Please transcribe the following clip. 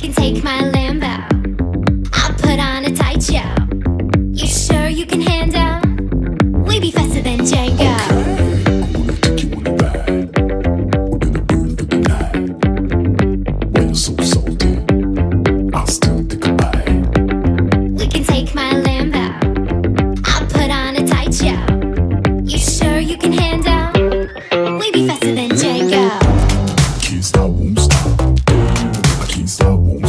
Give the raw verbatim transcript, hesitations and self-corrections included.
can take my Lambo. I'll put on a tight show. You sure you can handle? We be faster than Django. Okay, I take you on a ride. We're gonna burn for the night. When so salty, I'll still take a bite. We can take my Lambo. I'll put on a tight show. You sure you can handle? We be faster than Django. I can't stop, won't stop. I can't stop, won't stop.